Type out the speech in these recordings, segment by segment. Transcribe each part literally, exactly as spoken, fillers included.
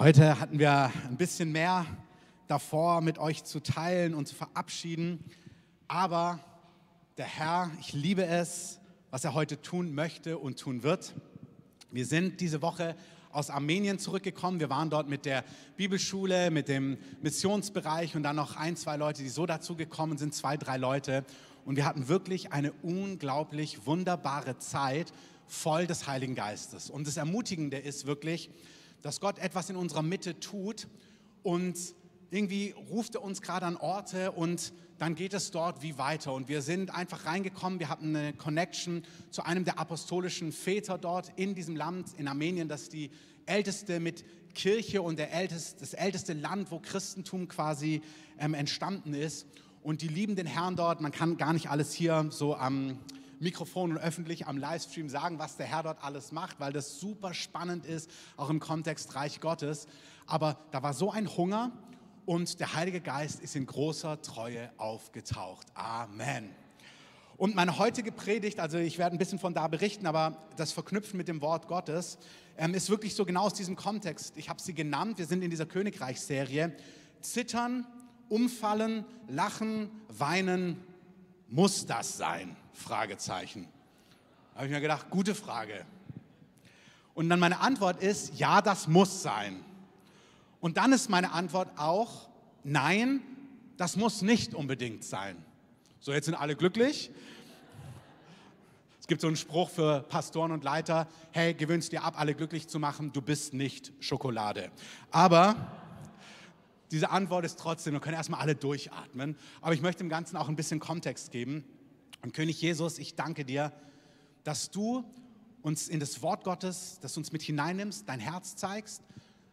Heute hatten wir ein bisschen mehr davor, mit euch zu teilen und zu verabschieden. Aber der Herr, ich liebe es, was er heute tun möchte und tun wird. Wir sind diese Woche aus Armenien zurückgekommen. Wir waren dort mit der Bibelschule, mit dem Missionsbereich und dann noch ein, zwei Leute, die so dazu gekommen sind, zwei, drei Leute. Und wir hatten wirklich eine unglaublich wunderbare Zeit, voll des Heiligen Geistes. Und das Ermutigende ist wirklich, dass Gott etwas in unserer Mitte tut und irgendwie ruft er uns gerade an Orte und dann geht es dort wie weiter. Und wir sind einfach reingekommen, wir hatten eine Connection zu einem der apostolischen Väter dort in diesem Land, in Armenien, das ist die älteste mit Kirche und der älteste, das älteste Land, wo Christentum quasi ähm, entstanden ist. Und die lieben den Herrn dort, man kann gar nicht alles hier so am Mikrofon und öffentlich am Livestream sagen, was der Herr dort alles macht, weil das super spannend ist, auch im Kontext Reich Gottes. Aber da war so ein Hunger und der Heilige Geist ist in großer Treue aufgetaucht. Amen. Und meine heutige Predigt, also ich werde ein bisschen von da berichten, aber das Verknüpfen mit dem Wort Gottes ähm, ist wirklich so genau aus diesem Kontext. Ich habe sie genannt, wir sind in dieser Königreich-Serie. Zittern, umfallen, lachen, weinen, muss das sein? Fragezeichen. Da habe ich mir gedacht, gute Frage. Und dann meine Antwort ist, ja, das muss sein. Und dann ist meine Antwort auch, nein, das muss nicht unbedingt sein. So, jetzt sind alle glücklich. Es gibt so einen Spruch für Pastoren und Leiter, hey, gewöhnst dir ab, alle glücklich zu machen, du bist nicht Schokolade. Aber diese Antwort ist trotzdem, wir können erstmal alle durchatmen, aber ich möchte dem Ganzen auch ein bisschen Kontext geben. Und König Jesus, ich danke dir, dass du uns in das Wort Gottes, dass du uns mit hineinnimmst, dein Herz zeigst.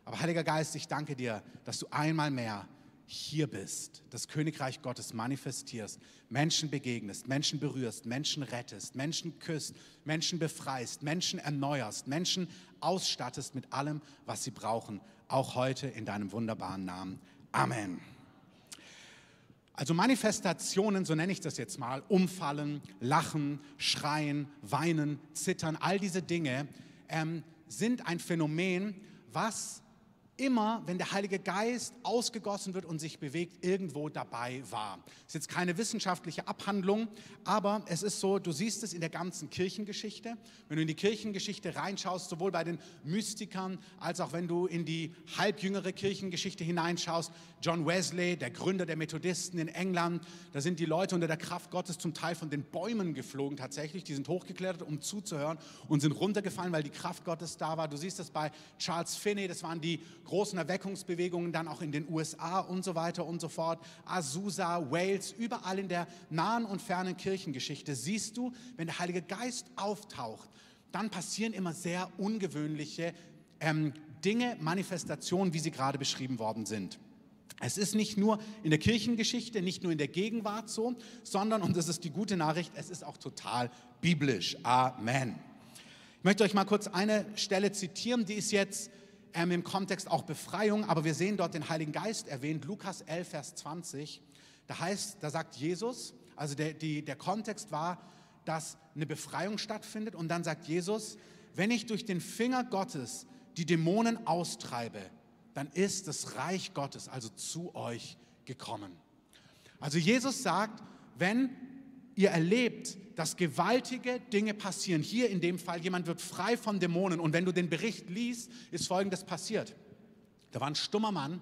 Aber Heiliger Geist, ich danke dir, dass du einmal mehr hier bist, das Königreich Gottes manifestierst, Menschen begegnest, Menschen berührst, Menschen rettest, Menschen küsst, Menschen befreist, Menschen erneuerst, Menschen ausstattest mit allem, was sie brauchen, auch heute in deinem wunderbaren Namen. Amen. Also Manifestationen, so nenne ich das jetzt mal, umfallen, lachen, schreien, weinen, zittern, all diese Dinge ähm, sind ein Phänomen, was immer, wenn der Heilige Geist ausgegossen wird und sich bewegt, irgendwo dabei war. Das ist jetzt keine wissenschaftliche Abhandlung, aber es ist so, du siehst es in der ganzen Kirchengeschichte. Wenn du in die Kirchengeschichte reinschaust, sowohl bei den Mystikern, als auch wenn du in die halbjüngere Kirchengeschichte hineinschaust, John Wesley, der Gründer der Methodisten in England, da sind die Leute unter der Kraft Gottes zum Teil von den Bäumen geflogen tatsächlich, die sind hochgeklettert, um zuzuhören und sind runtergefallen, weil die Kraft Gottes da war. Du siehst das bei Charles Finney, das waren die großen Erweckungsbewegungen dann auch in den U S A und so weiter und so fort, Azusa, Wales, überall in der nahen und fernen Kirchengeschichte siehst du, wenn der Heilige Geist auftaucht, dann passieren immer sehr ungewöhnliche ähm, Dinge, Manifestationen, wie sie gerade beschrieben worden sind. Es ist nicht nur in der Kirchengeschichte, nicht nur in der Gegenwart so, sondern, und das ist die gute Nachricht, es ist auch total biblisch. Amen. Ich möchte euch mal kurz eine Stelle zitieren, die ist jetzt Ähm, im Kontext auch Befreiung, aber wir sehen dort den Heiligen Geist erwähnt, Lukas elf, Vers zwanzig, da heißt, da sagt Jesus, also der, die, der Kontext war, dass eine Befreiung stattfindet und dann sagt Jesus, wenn ich durch den Finger Gottes die Dämonen austreibe, dann ist das Reich Gottes also zu euch gekommen. Also Jesus sagt, wenn ihr erlebt, dass gewaltige Dinge passieren. Hier in dem Fall, jemand wird frei von Dämonen. Und wenn du den Bericht liest, ist Folgendes passiert. Da war ein stummer Mann.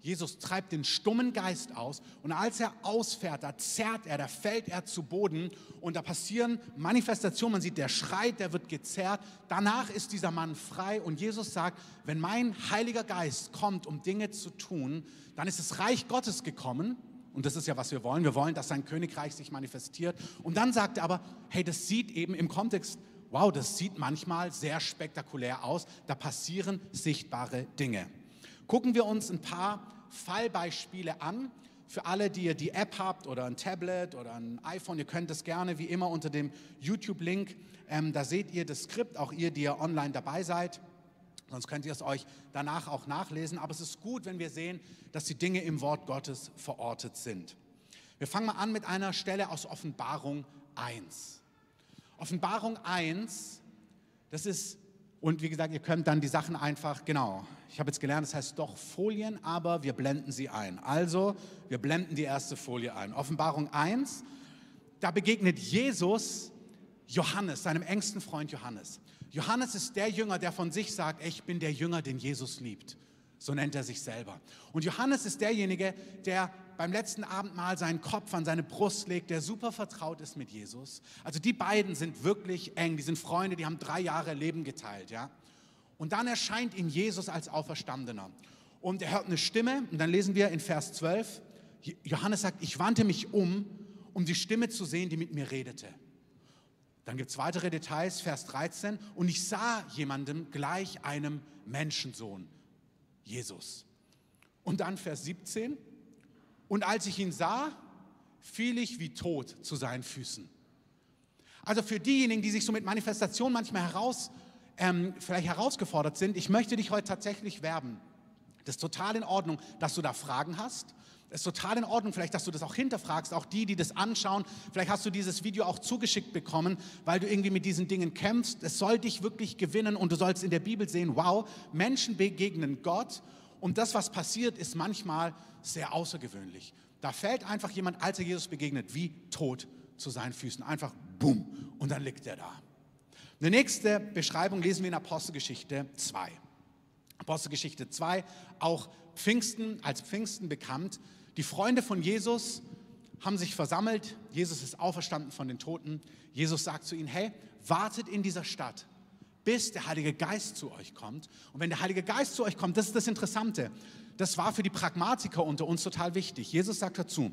Jesus treibt den stummen Geist aus. Und als er ausfährt, da zerrt er, da fällt er zu Boden. Und da passieren Manifestationen. Man sieht, der schreit, der wird gezerrt. Danach ist dieser Mann frei. Und Jesus sagt, wenn mein Heiliger Geist kommt, um Dinge zu tun, dann ist das Reich Gottes gekommen. Und das ist ja, was wir wollen. Wir wollen, dass sein Königreich sich manifestiert. Und dann sagt er aber, hey, das sieht eben im Kontext, wow, das sieht manchmal sehr spektakulär aus. Da passieren sichtbare Dinge. Gucken wir uns ein paar Fallbeispiele an. Für alle, die ihr die App habt oder ein Tablet oder ein iPhone, ihr könnt das gerne, wie immer, unter dem YouTube-Link. Ähm, da seht ihr das Skript, auch ihr, die ihr online dabei seid. Sonst könnt ihr es euch danach auch nachlesen. Aber es ist gut, wenn wir sehen, dass die Dinge im Wort Gottes verortet sind. Wir fangen mal an mit einer Stelle aus Offenbarung eins. Offenbarung eins, das ist, Und wie gesagt, ihr könnt dann die Sachen einfach, genau, ich habe jetzt gelernt, das heißt doch Folien, aber wir blenden sie ein. Also, wir blenden die erste Folie ein. Offenbarung eins, da begegnet Jesus Johannes, seinem engsten Freund Johannes. Johannes ist der Jünger, der von sich sagt, ich bin der Jünger, den Jesus liebt. So nennt er sich selber. Und Johannes ist derjenige, der beim letzten Abendmahl seinen Kopf an seine Brust legt, der super vertraut ist mit Jesus. Also die beiden sind wirklich eng, die sind Freunde, die haben drei Jahre Leben geteilt. Ja? Und dann erscheint ihm Jesus als Auferstandener. Und er hört eine Stimme und dann lesen wir in Vers zwölf, Johannes sagt, ich wandte mich um, um die Stimme zu sehen, die mit mir redete. Dann gibt es weitere Details, Vers dreizehn, und ich sah jemandem gleich einem Menschensohn, Jesus. Und dann Vers siebzehn, und als ich ihn sah, fiel ich wie tot zu seinen Füßen. Also für diejenigen, die sich so mit Manifestationen manchmal heraus, ähm, vielleicht herausgefordert sind, ich möchte dich heute tatsächlich werben. Das ist total in Ordnung, dass du da Fragen hast. Es ist total in Ordnung, vielleicht, dass du das auch hinterfragst, auch die, die das anschauen. Vielleicht hast du dieses Video auch zugeschickt bekommen, weil du irgendwie mit diesen Dingen kämpfst. Es soll dich wirklich gewinnen und du sollst in der Bibel sehen, wow, Menschen begegnen Gott und das, was passiert, ist manchmal sehr außergewöhnlich. Da fällt einfach jemand, als er Jesus begegnet, wie tot zu seinen Füßen. Einfach bumm und dann liegt er da. Eine nächste Beschreibung lesen wir in Apostelgeschichte zwei. Apostelgeschichte zwei, auch Pfingsten, als Pfingsten bekannt. Die Freunde von Jesus haben sich versammelt. Jesus ist auferstanden von den Toten. Jesus sagt zu ihnen, hey, wartet in dieser Stadt, bis der Heilige Geist zu euch kommt. Und wenn der Heilige Geist zu euch kommt, das ist das Interessante. Das war für die Pragmatiker unter uns total wichtig. Jesus sagt dazu,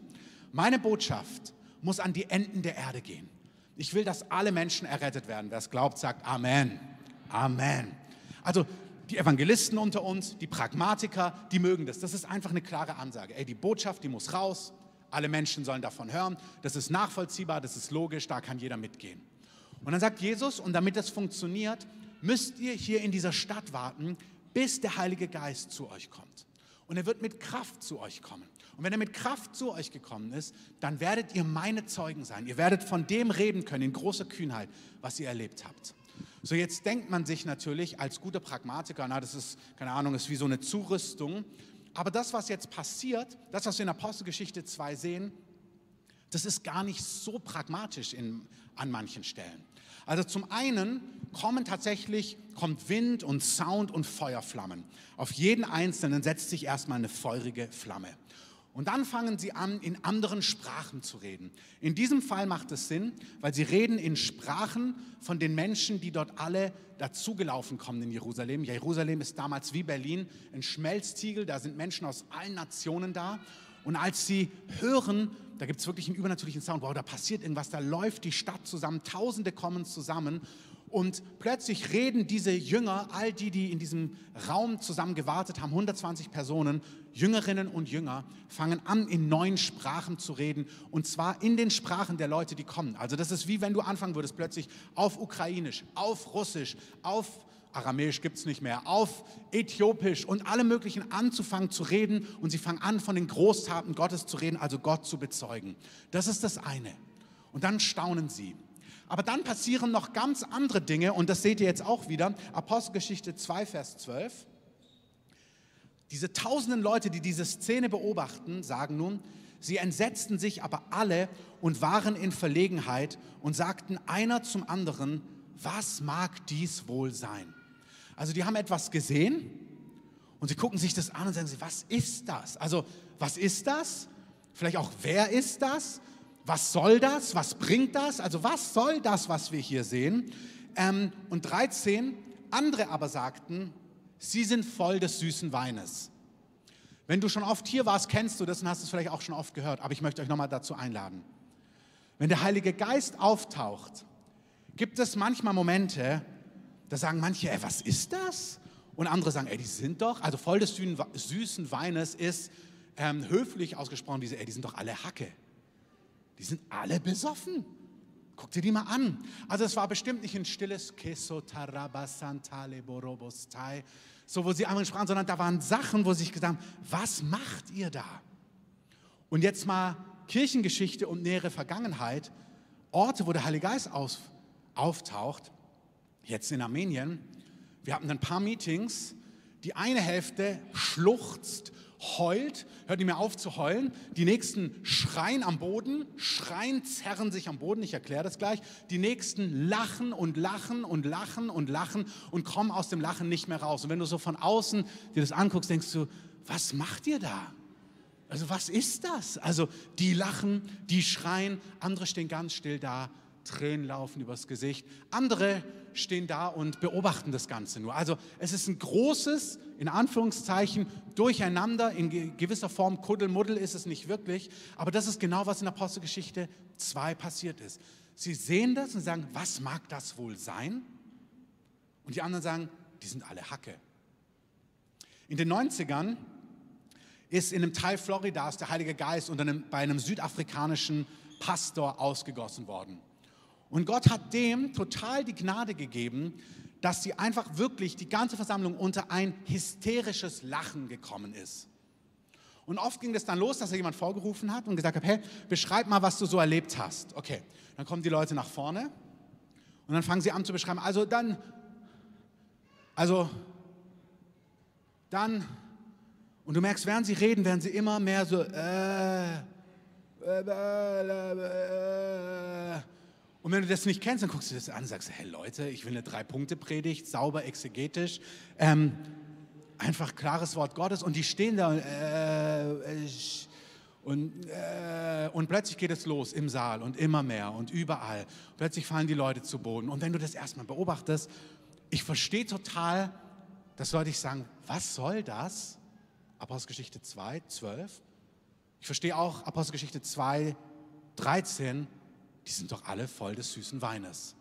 meine Botschaft muss an die Enden der Erde gehen. Ich will, dass alle Menschen errettet werden. Wer es glaubt, sagt Amen. Amen. Also, die Evangelisten unter uns, die Pragmatiker, die mögen das. Das ist einfach eine klare Ansage. Ey, die Botschaft, die muss raus. Alle Menschen sollen davon hören. Das ist nachvollziehbar, das ist logisch, da kann jeder mitgehen. Und dann sagt Jesus, und damit das funktioniert, müsst ihr hier in dieser Stadt warten, bis der Heilige Geist zu euch kommt. Und er wird mit Kraft zu euch kommen. Und wenn er mit Kraft zu euch gekommen ist, dann werdet ihr meine Zeugen sein. Ihr werdet von dem reden können, in großer Kühnheit, was ihr erlebt habt. So, jetzt denkt man sich natürlich als guter Pragmatiker, na, das ist, keine Ahnung, ist wie so eine Zurüstung. Aber das, was jetzt passiert, das, was wir in Apostelgeschichte zwei sehen, das ist gar nicht so pragmatisch in, an manchen Stellen. Also zum einen kommen tatsächlich, kommt Wind und Sound und Feuerflammen. Auf jeden Einzelnen setzt sich erstmal eine feurige Flamme. Und dann fangen sie an, in anderen Sprachen zu reden. In diesem Fall macht es Sinn, weil sie reden in Sprachen von den Menschen, die dort alle dazugelaufen kommen in Jerusalem. Jerusalem ist damals wie Berlin ein Schmelztiegel, da sind Menschen aus allen Nationen da. Und als sie hören, da gibt es wirklich einen übernatürlichen Sound, wow, da passiert irgendwas, da läuft die Stadt zusammen, Tausende kommen zusammen. Und plötzlich reden diese Jünger, all die, die in diesem Raum zusammen gewartet haben, hundertzwanzig Personen, Jüngerinnen und Jünger, fangen an, in neuen Sprachen zu reden. Und zwar in den Sprachen der Leute, die kommen. Also das ist wie wenn du anfangen würdest, plötzlich auf Ukrainisch, auf Russisch, auf Aramäisch gibt es nicht mehr, auf Äthiopisch und alle möglichen anzufangen zu reden. Und sie fangen an, von den Großtaten Gottes zu reden, also Gott zu bezeugen. Das ist das eine. Und dann staunen sie. Aber dann passieren noch ganz andere Dinge und das seht ihr jetzt auch wieder. Apostelgeschichte zwei, Vers zwölf. Diese tausenden Leute, die diese Szene beobachten, sagen nun, sie entsetzten sich aber alle und waren in Verlegenheit und sagten einer zum anderen, was mag dies wohl sein? Also die haben etwas gesehen und sie gucken sich das an und sagen, sie, was ist das? Also was ist das? Vielleicht auch, wer ist das? Was soll das? Was bringt das? Also was soll das, was wir hier sehen? Ähm, und dreizehn, andere aber sagten, sie sind voll des süßen Weines. Wenn du schon oft hier warst, kennst du das und hast es vielleicht auch schon oft gehört, aber ich möchte euch nochmal dazu einladen. Wenn der Heilige Geist auftaucht, gibt es manchmal Momente, da sagen manche, ey, was ist das? Und andere sagen, ey, die sind doch, also voll des süßen Weines ist ähm, höflich ausgesprochen, diese, ey, die sind doch alle Hacke. Die sind alle besoffen. Guck dir die mal an. Also es war bestimmt nicht ein stilles Kesotarabasantaleborobostai, so wo sie anderen sprachen, sondern da waren Sachen, wo sie sich gesagt haben, was macht ihr da? Und jetzt mal Kirchengeschichte und nähere Vergangenheit, Orte, wo der Heilige Geist auftaucht, jetzt in Armenien, Wir hatten ein paar Meetings, die eine Hälfte schluchzt, heult, hört nicht mehr auf zu heulen, die nächsten schreien am Boden, schreien, zerren sich am Boden, ich erkläre das gleich, die nächsten lachen und lachen und lachen und lachen und kommen aus dem Lachen nicht mehr raus. Und wenn du so von außen dir das anguckst, denkst du, was macht ihr da? Also was ist das? Also die lachen, die schreien, andere stehen ganz still da, Tränen laufen übers Gesicht, andere stehen da und beobachten das Ganze nur. Also es ist ein großes, in Anführungszeichen, Durcheinander, in gewisser Form Kuddelmuddel ist es nicht wirklich, aber das ist genau, was in Apostelgeschichte zwei passiert ist. Sie sehen das und sagen, was mag das wohl sein? Und die anderen sagen, die sind alle Hacke. In den neunzigern ist in einem Teil Floridas der Heilige Geist unter einem, bei einem südafrikanischen Pastor ausgegossen worden. Und Gott hat dem total die Gnade gegeben, dass sie einfach wirklich die ganze Versammlung unter ein hysterisches Lachen gekommen ist. Und oft ging das dann los, dass er jemand vorgerufen hat und gesagt hat, hey, beschreib mal, was du so erlebt hast. Okay, dann kommen die Leute nach vorne und dann fangen sie an zu beschreiben. Also dann, also dann, und du merkst, während sie reden, werden sie immer mehr so, äh, äh, äh, äh, und wenn du das nicht kennst, dann guckst du das an und sagst, hey Leute, ich will eine Drei-Punkte-Predigt, sauber, exegetisch, ähm, einfach klares Wort Gottes. Und die stehen da und, äh, und, äh, und plötzlich geht es los im Saal und immer mehr und überall. Plötzlich fallen die Leute zu Boden. Und wenn du das erstmal beobachtest, ich verstehe total, dass Leute ich sagen, was soll das? Apostelgeschichte zwei, zwölf. Ich verstehe auch Apostelgeschichte zwei, dreizehn. Die sind doch alle voll des süßen Weines.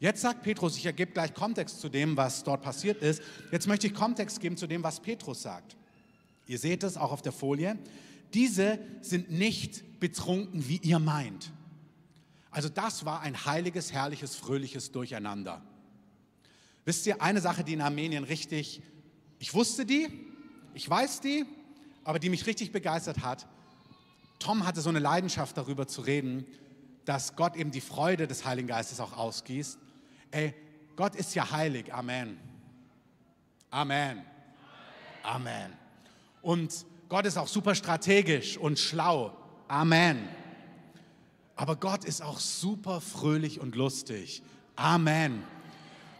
Jetzt sagt Petrus, ich ergebe gleich Kontext zu dem, was dort passiert ist. Jetzt möchte ich Kontext geben zu dem, was Petrus sagt. Ihr seht es auch auf der Folie. Diese sind nicht betrunken, wie ihr meint. Also das war ein heiliges, herrliches, fröhliches Durcheinander. Wisst ihr, eine Sache, die in Armenien richtig, ich wusste die, ich weiß die, aber die mich richtig begeistert hat. Tom hatte so eine Leidenschaft darüber zu reden, dass Gott eben die Freude des Heiligen Geistes auch ausgießt. Ey, Gott ist ja heilig. Amen. Amen. Amen. Und Gott ist auch super strategisch und schlau. Amen. Aber Gott ist auch super fröhlich und lustig. Amen.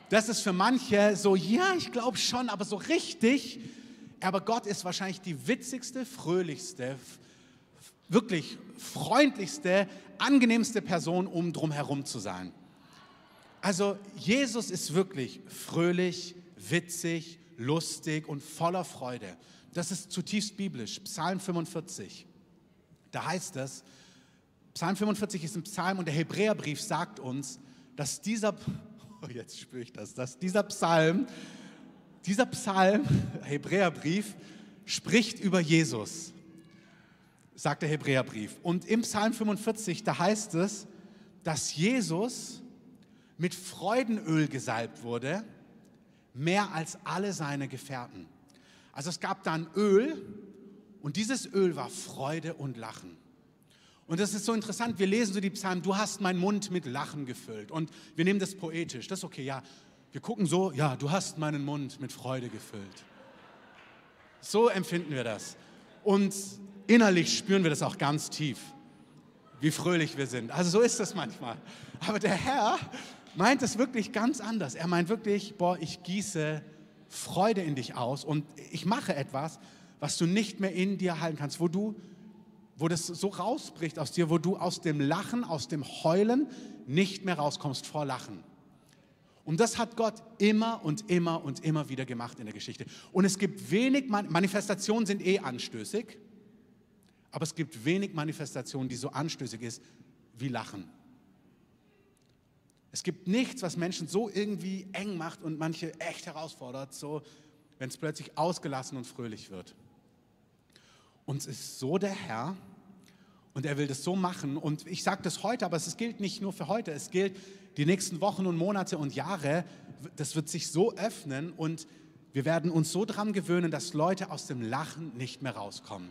Das ist für manche so, ja, ich glaube schon, aber so richtig. Aber Gott ist wahrscheinlich die witzigste, fröhlichste, wirklich freundlichste, angenehmste Person, um drumherum zu sein. Also Jesus ist wirklich fröhlich, witzig, lustig und voller Freude. Das ist zutiefst biblisch. Psalm fünfundvierzig, da heißt es, Psalm fünfundvierzig ist ein Psalm und der Hebräerbrief sagt uns, dass dieser, oh, jetzt spüre ich das, dass dieser Psalm, dieser Psalm, Hebräerbrief, spricht über Jesus. Sagt der Hebräerbrief. Und im Psalm fünfundvierzig, da heißt es, dass Jesus mit Freudenöl gesalbt wurde, mehr als alle seine Gefährten. Also es gab dann Öl und dieses Öl war Freude und Lachen. Und das ist so interessant, wir lesen so die Psalmen, du hast meinen Mund mit Lachen gefüllt. Und wir nehmen das poetisch, das ist okay, ja. Wir gucken so, ja, du hast meinen Mund mit Freude gefüllt. So empfinden wir das. Und innerlich spüren wir das auch ganz tief, wie fröhlich wir sind. Also so ist das manchmal. Aber der Herr meint es wirklich ganz anders. Er meint wirklich, boah, ich gieße Freude in dich aus und ich mache etwas, was du nicht mehr in dir halten kannst, wo du, wo das so rausbricht aus dir, wo du aus dem Lachen, aus dem Heulen nicht mehr rauskommst vor Lachen. Und das hat Gott immer und immer und immer wieder gemacht in der Geschichte. Und es gibt wenig, Manifestationen sind eh anstößig, aber es gibt wenig Manifestationen, die so anstößig ist wie Lachen. Es gibt nichts, was Menschen so irgendwie eng macht und manche echt herausfordert, so wenn es plötzlich ausgelassen und fröhlich wird. Uns ist so der Herr und er will das so machen. Und ich sage das heute, aber es gilt nicht nur für heute. Es gilt die nächsten Wochen und Monate und Jahre. Das wird sich so öffnen und wir werden uns so dran gewöhnen, dass Leute aus dem Lachen nicht mehr rauskommen.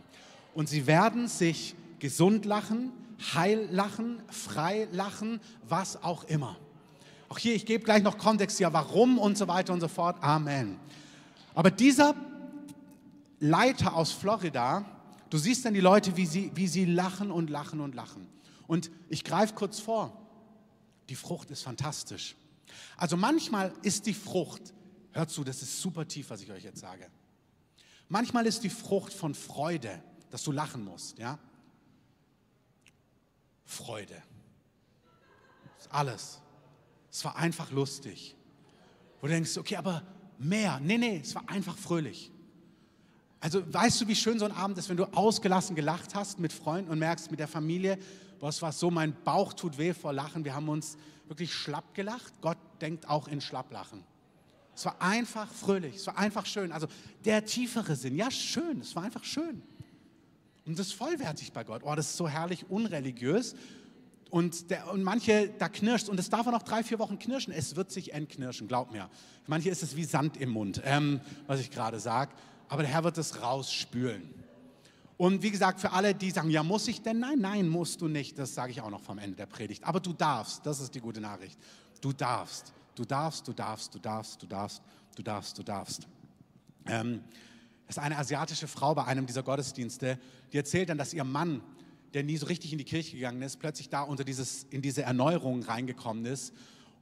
Und sie werden sich gesund lachen, heil lachen, frei lachen, was auch immer. Auch hier, ich gebe gleich noch Kontext hier, warum und so weiter und so fort. Amen. Aber dieser Leiter aus Florida, du siehst dann die Leute, wie sie, wie sie lachen und lachen und lachen. Und ich greife kurz vor, die Frucht ist fantastisch. Also manchmal ist die Frucht, hört zu, das ist super tief, was ich euch jetzt sage. Manchmal ist die Frucht von Freude, dass du lachen musst, ja? Freude. Das ist alles. Es war einfach lustig. Wo du denkst, okay, aber mehr. Nee, nee, es war einfach fröhlich. Also weißt du, wie schön so ein Abend ist, wenn du ausgelassen gelacht hast mit Freunden und merkst mit der Familie, was war so, mein Bauch tut weh vor Lachen. Wir haben uns wirklich schlapp gelacht. Gott denkt auch in Schlapplachen. Es war einfach fröhlich, es war einfach schön. Also der tiefere Sinn, ja schön, es war einfach schön. Und das ist vollwertig bei Gott. Oh, das ist so herrlich unreligiös. Und, der, und manche, da knirscht und es darf auch noch drei, vier Wochen knirschen. Es wird sich entknirschen, glaub mir. Für manche ist es wie Sand im Mund, ähm, was ich gerade sage. Aber der Herr wird es rausspülen. Und wie gesagt, für alle, die sagen, ja, muss ich denn? Nein, nein, musst du nicht. Das sage ich auch noch vom Ende der Predigt. Aber du darfst, das ist die gute Nachricht. Du darfst, du darfst, du darfst, du darfst, du darfst, du darfst, du darfst. Ähm, das ist eine asiatische Frau bei einem dieser Gottesdienste, die erzählt dann, dass ihr Mann, der nie so richtig in die Kirche gegangen ist, plötzlich da unter dieses, in diese Erneuerung reingekommen ist.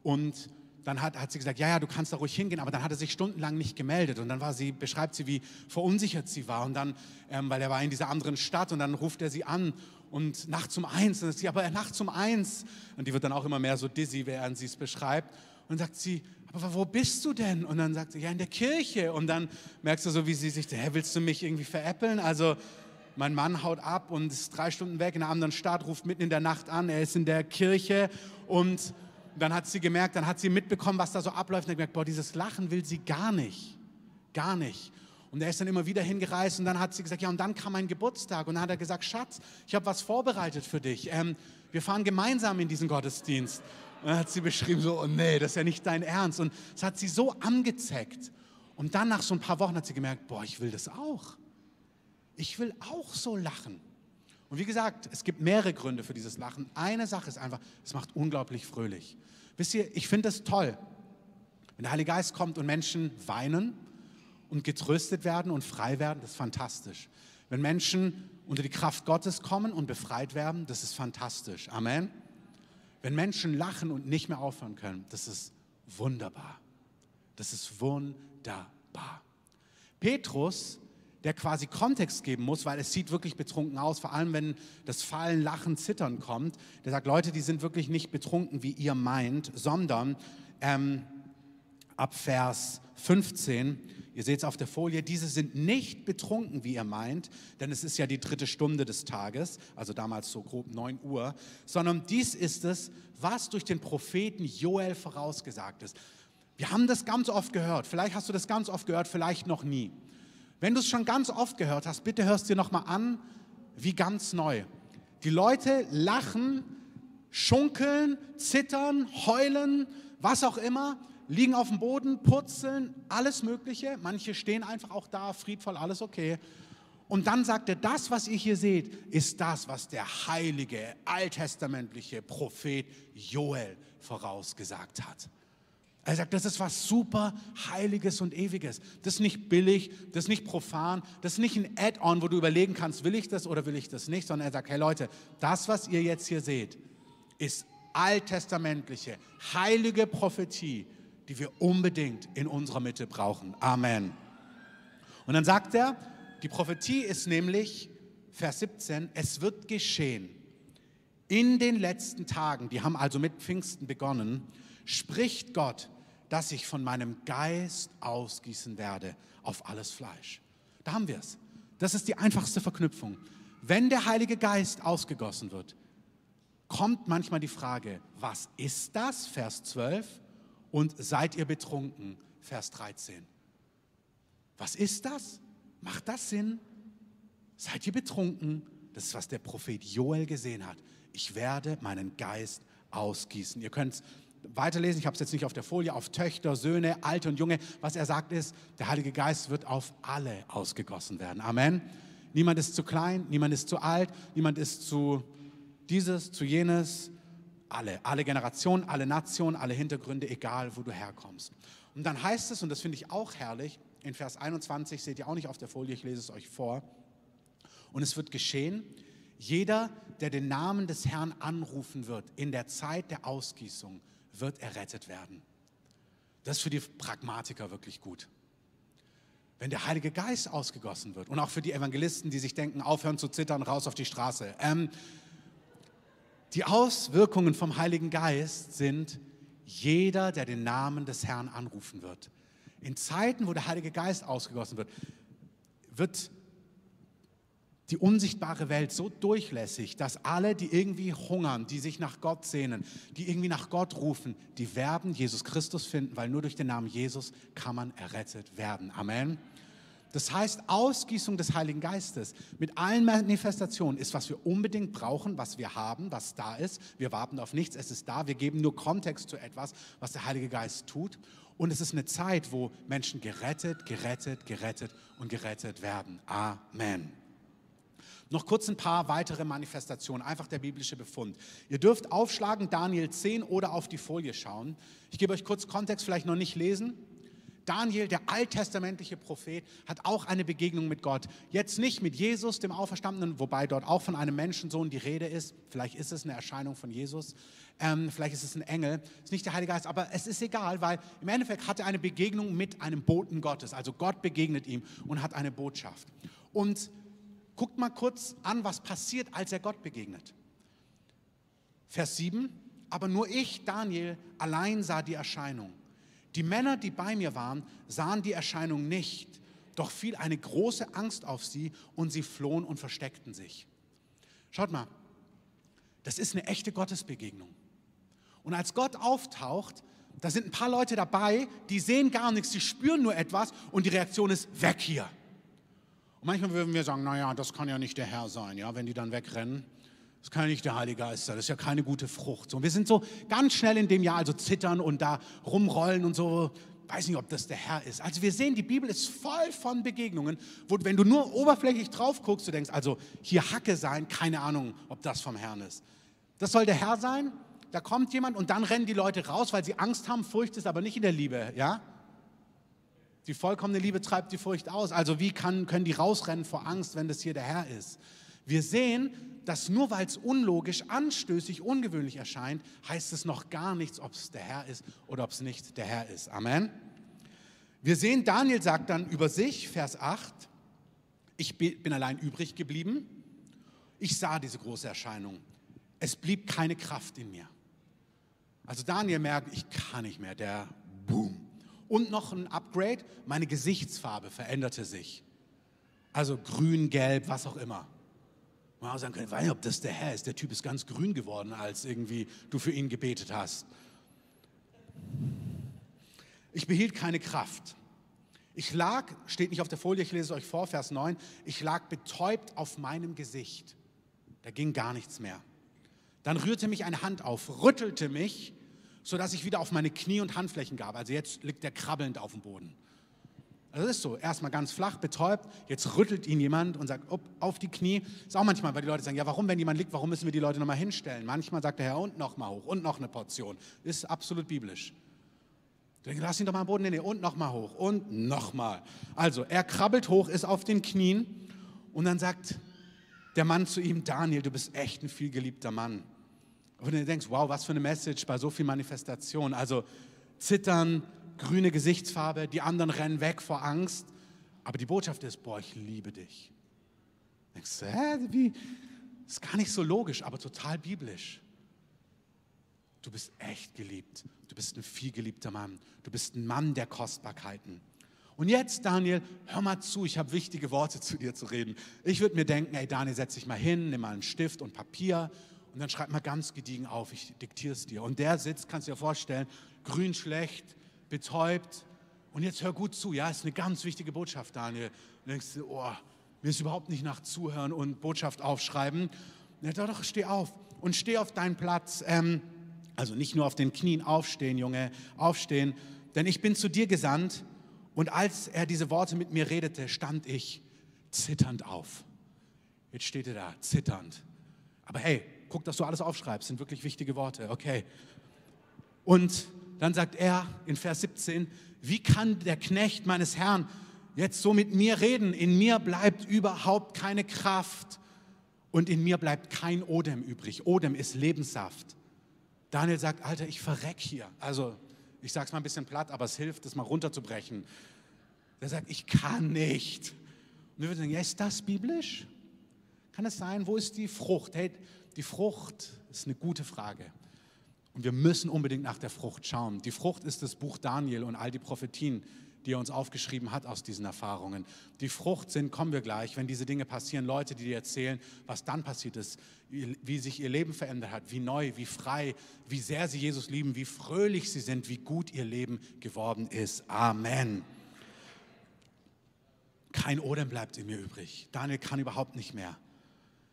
Und dann hat, hat sie gesagt, ja, ja, du kannst da ruhig hingehen, aber dann hat er sich stundenlang nicht gemeldet. Und dann war sie, beschreibt sie, wie verunsichert sie war. Und dann, ähm, weil er war in dieser anderen Stadt und dann ruft er sie an und nachts um eins. Und dann ist sie, aber nachts um eins. Und die wird dann auch immer mehr so dizzy, während sie es beschreibt. Und sagt sie, aber wo bist du denn? Und dann sagt sie, ja, in der Kirche. Und dann merkst du so, wie sie sich, hä, willst du mich irgendwie veräppeln? Also, mein Mann haut ab und ist drei Stunden weg in einer anderen Stadt, ruft mitten in der Nacht an, er ist in der Kirche und dann hat sie gemerkt, dann hat sie mitbekommen, was da so abläuft und hat gemerkt, boah, dieses Lachen will sie gar nicht, gar nicht. Und er ist dann immer wieder hingereist und dann hat sie gesagt, ja und dann kam mein Geburtstag und dann hat er gesagt, Schatz, ich habe was vorbereitet für dich, ähm, wir fahren gemeinsam in diesen Gottesdienst. Und dann hat sie beschrieben so, oh nee, das ist ja nicht dein Ernst und das hat sie so angezeckt und dann nach so ein paar Wochen hat sie gemerkt, boah, ich will das auch. Ich will auch so lachen. Und wie gesagt, es gibt mehrere Gründe für dieses Lachen. Eine Sache ist einfach, es macht unglaublich fröhlich. Wisst ihr, ich finde es toll, wenn der Heilige Geist kommt und Menschen weinen und getröstet werden und frei werden, das ist fantastisch. Wenn Menschen unter die Kraft Gottes kommen und befreit werden, das ist fantastisch. Amen. Wenn Menschen lachen und nicht mehr aufhören können, das ist wunderbar. Das ist wunderbar. Petrus, der quasi Kontext geben muss, weil es sieht wirklich betrunken aus, vor allem wenn das Fallen, Lachen, Zittern kommt. Der sagt, Leute, die sind wirklich nicht betrunken, wie ihr meint, sondern ähm, ab Vers fünfzehn, ihr seht es auf der Folie, diese sind nicht betrunken, wie ihr meint, denn es ist ja die dritte Stunde des Tages, also damals so grob neun Uhr, sondern dies ist es, was durch den Propheten Joel vorausgesagt ist. Wir haben das ganz oft gehört, vielleicht hast du das ganz oft gehört, vielleicht noch nie. Wenn du es schon ganz oft gehört hast, bitte hörst dir nochmal an, wie ganz neu. Die Leute lachen, schunkeln, zittern, heulen, was auch immer, liegen auf dem Boden, purzeln, alles Mögliche. Manche stehen einfach auch da, friedvoll, alles okay. Und dann sagt er, das, was ihr hier seht, ist das, was der heilige, alttestamentliche Prophet Joel vorausgesagt hat. Er sagt, das ist was super Heiliges und Ewiges. Das ist nicht billig, das ist nicht profan, das ist nicht ein Add-on, wo du überlegen kannst, will ich das oder will ich das nicht, sondern er sagt, hey Leute, das, was ihr jetzt hier seht, ist alttestamentliche, heilige Prophetie, die wir unbedingt in unserer Mitte brauchen. Amen. Und dann sagt er, die Prophetie ist nämlich, Vers siebzehn, es wird geschehen. In den letzten Tagen, die haben also mit Pfingsten begonnen, spricht Gott, dass ich von meinem Geist ausgießen werde auf alles Fleisch. Da haben wir es. Das ist die einfachste Verknüpfung. Wenn der Heilige Geist ausgegossen wird, kommt manchmal die Frage, was ist das? Vers zwölf. Und seid ihr betrunken? Vers dreizehn. Was ist das? Macht das Sinn? Seid ihr betrunken? Das ist, was der Prophet Joel gesehen hat. Ich werde meinen Geist ausgießen. Ihr könnt es weiterlesen, ich habe es jetzt nicht auf der Folie, auf Töchter, Söhne, Alte und Junge. Was er sagt ist, der Heilige Geist wird auf alle ausgegossen werden. Amen. Niemand ist zu klein, niemand ist zu alt, niemand ist zu dieses, zu jenes. Alle, alle Generationen, alle Nationen, alle Hintergründe, egal wo du herkommst. Und dann heißt es, und das finde ich auch herrlich, in Vers einundzwanzig, seht ihr auch nicht auf der Folie, ich lese es euch vor. Und es wird geschehen, jeder, der den Namen des Herrn anrufen wird, in der Zeit der Ausgießung, wird errettet werden. Das ist für die Pragmatiker wirklich gut. Wenn der Heilige Geist ausgegossen wird, und auch für die Evangelisten, die sich denken, aufhören zu zittern, raus auf die Straße. Ähm, die Auswirkungen vom Heiligen Geist sind, jeder, der den Namen des Herrn anrufen wird. In Zeiten, wo der Heilige Geist ausgegossen wird, wird die unsichtbare Welt so durchlässig, dass alle, die irgendwie hungern, die sich nach Gott sehnen, die irgendwie nach Gott rufen, die werden Jesus Christus finden, weil nur durch den Namen Jesus kann man errettet werden. Amen. Das heißt, Ausgießung des Heiligen Geistes mit allen Manifestationen ist, was wir unbedingt brauchen, was wir haben, was da ist. Wir warten auf nichts, es ist da. Wir geben nur Kontext zu etwas, was der Heilige Geist tut. Und es ist eine Zeit, wo Menschen gerettet, gerettet, gerettet und gerettet werden. Amen. Noch kurz ein paar weitere Manifestationen, einfach der biblische Befund. Ihr dürft aufschlagen, Daniel zehn, oder auf die Folie schauen. Ich gebe euch kurz Kontext, vielleicht noch nicht lesen. Daniel, der alttestamentliche Prophet, hat auch eine Begegnung mit Gott. Jetzt nicht mit Jesus, dem Auferstandenen, wobei dort auch von einem Menschensohn die Rede ist. Vielleicht ist es eine Erscheinung von Jesus, ähm, vielleicht ist es ein Engel. Es ist nicht der Heilige Geist, aber es ist egal, weil im Endeffekt hat er eine Begegnung mit einem Boten Gottes. Also Gott begegnet ihm und hat eine Botschaft. Und guckt mal kurz an, was passiert, als er Gott begegnet. Vers sieben, aber nur ich, Daniel, allein sah die Erscheinung. Die Männer, die bei mir waren, sahen die Erscheinung nicht, doch fiel eine große Angst auf sie und sie flohen und versteckten sich. Schaut mal, das ist eine echte Gottesbegegnung. Und als Gott auftaucht, da sind ein paar Leute dabei, die sehen gar nichts, die spüren nur etwas und die Reaktion ist, weg hier. Und manchmal würden wir sagen, naja, das kann ja nicht der Herr sein, ja, wenn die dann wegrennen. Das kann ja nicht der Heilige Geist sein, das ist ja keine gute Frucht. Und wir sind so ganz schnell in dem Jahr, also zittern und da rumrollen und so, weiß nicht, ob das der Herr ist. Also wir sehen, die Bibel ist voll von Begegnungen, wo, wenn du nur oberflächlich drauf guckst, du denkst, also hier Hacke sein, keine Ahnung, ob das vom Herrn ist. Das soll der Herr sein, da kommt jemand und dann rennen die Leute raus, weil sie Angst haben, Furcht ist aber nicht in der Liebe, ja? Die vollkommene Liebe treibt die Furcht aus. Also wie kann, können die rausrennen vor Angst, wenn das hier der Herr ist? Wir sehen, dass nur weil es unlogisch, anstößig, ungewöhnlich erscheint, heißt es noch gar nichts, ob es der Herr ist oder ob es nicht der Herr ist. Amen. Wir sehen, Daniel sagt dann über sich, Vers acht, ich bin allein übrig geblieben. Ich sah diese große Erscheinung. Es blieb keine Kraft in mir. Also Daniel merkt, ich kann nicht mehr, der Boom. Und noch ein Upgrade, meine Gesichtsfarbe veränderte sich. Also grün, gelb, was auch immer. Man auch sagen können, ich weiß nicht, ob das der Herr ist. Der Typ ist ganz grün geworden, als irgendwie du für ihn gebetet hast. Ich behielt keine Kraft. Ich lag, steht nicht auf der Folie, ich lese es euch vor, Vers neun. Ich lag betäubt auf meinem Gesicht. Da ging gar nichts mehr. Dann rührte mich eine Hand auf, rüttelte mich, sodass ich wieder auf meine Knie und Handflächen gab. Also jetzt liegt der krabbelnd auf dem Boden. Also das ist so, erstmal ganz flach, betäubt, jetzt rüttelt ihn jemand und sagt, op, auf die Knie. Ist auch manchmal, weil die Leute sagen, ja warum, wenn jemand liegt, warum müssen wir die Leute nochmal hinstellen? Manchmal sagt der Herr, und nochmal hoch, und noch eine Portion. Ist absolut biblisch. Dann lass ihn doch mal am Boden, nee, nee, und nochmal hoch, und nochmal. Also, er krabbelt hoch, ist auf den Knien und dann sagt der Mann zu ihm, Daniel, du bist echt ein vielgeliebter Mann. Und du denkst, wow, was für eine Message bei so viel Manifestation. Also zittern, grüne Gesichtsfarbe, die anderen rennen weg vor Angst. Aber die Botschaft ist, boah, ich liebe dich. Du denkst, hä, wie? Ist gar nicht so logisch, aber total biblisch. Du bist echt geliebt. Du bist ein vielgeliebter Mann. Du bist ein Mann der Kostbarkeiten. Und jetzt, Daniel, hör mal zu, ich habe wichtige Worte zu dir zu reden. Ich würde mir denken, ey, Daniel, setz dich mal hin, nimm mal einen Stift und Papier. Und dann schreib mal ganz gediegen auf, ich diktiere es dir. Und der sitzt, kannst du dir vorstellen, grün schlecht, betäubt. Und jetzt hör gut zu, ja, ist eine ganz wichtige Botschaft, Daniel. Und denkst du, oh, mir ist überhaupt nicht nach Zuhören und Botschaft aufschreiben. Na doch, doch, steh auf und steh auf deinen Platz. Ähm, also nicht nur auf den Knien aufstehen, Junge, aufstehen. Denn ich bin zu dir gesandt. Und als er diese Worte mit mir redete, stand ich zitternd auf. Jetzt steht er da, zitternd. Aber hey, guck, dass du alles aufschreibst, sind wirklich wichtige Worte, okay. Und dann sagt er in Vers siebzehn, wie kann der Knecht meines Herrn jetzt so mit mir reden? In mir bleibt überhaupt keine Kraft und in mir bleibt kein Odem übrig. Odem ist Lebenssaft. Daniel sagt, Alter, ich verreck hier. Also, ich sag's mal ein bisschen platt, aber es hilft, das mal runterzubrechen. Der sagt, ich kann nicht. Und wir würden sagen, ja, ist das biblisch? Kann es sein? Wo ist die Frucht? Hey, die Frucht ist eine gute Frage. Und wir müssen unbedingt nach der Frucht schauen. Die Frucht ist das Buch Daniel und all die Prophetien, die er uns aufgeschrieben hat aus diesen Erfahrungen. Die Frucht sind, kommen wir gleich, wenn diese Dinge passieren, Leute, die dir erzählen, was dann passiert ist, wie sich ihr Leben verändert hat, wie neu, wie frei, wie sehr sie Jesus lieben, wie fröhlich sie sind, wie gut ihr Leben geworden ist. Amen. Kein Odem bleibt in mir übrig. Daniel kann überhaupt nicht mehr.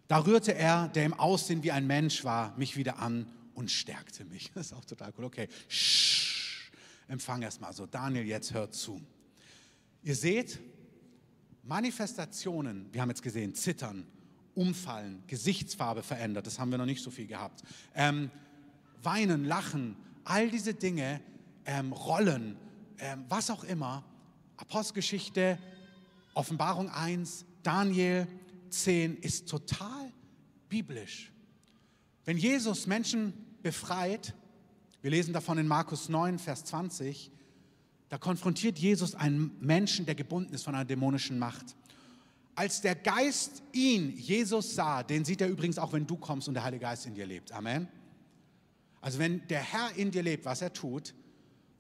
Da rührte er, der im Aussehen wie ein Mensch war, mich wieder an und stärkte mich. Das ist auch total cool. Okay, shh, empfang erstmal. So, Daniel, jetzt hört zu. Ihr seht, Manifestationen, wir haben jetzt gesehen, zittern, umfallen, Gesichtsfarbe verändert, das haben wir noch nicht so viel gehabt. Ähm, weinen, lachen, all diese Dinge, ähm, rollen, ähm, was auch immer. Apostelgeschichte, Offenbarung eins, Daniel zehn ist total biblisch. Wenn Jesus Menschen befreit, wir lesen davon in Markus neun, Vers zwanzig, da konfrontiert Jesus einen Menschen, der gebunden ist von einer dämonischen Macht. Als der Geist ihn, Jesus, sah, den sieht er übrigens auch, wenn du kommst und der Heilige Geist in dir lebt. Amen. Also wenn der Herr in dir lebt, was er tut,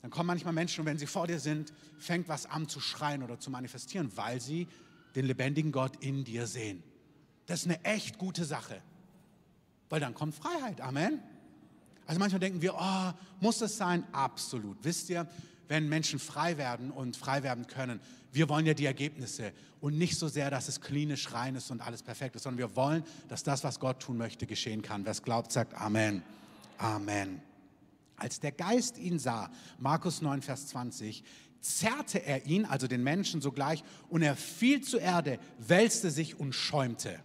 dann kommen manchmal Menschen und wenn sie vor dir sind, fängt was an zu schreien oder zu manifestieren, weil sie den lebendigen Gott in dir sehen. Das ist eine echt gute Sache. Weil dann kommt Freiheit. Amen. Also manchmal denken wir, oh, muss das sein? Absolut. Wisst ihr, wenn Menschen frei werden und frei werden können, wir wollen ja die Ergebnisse und nicht so sehr, dass es klinisch rein ist und alles perfekt ist, sondern wir wollen, dass das, was Gott tun möchte, geschehen kann. Wer es glaubt, sagt Amen. Amen. Als der Geist ihn sah, Markus neun, Vers zwanzig, zerrte er ihn, also den Menschen sogleich, und er fiel zur Erde, wälzte sich und schäumte.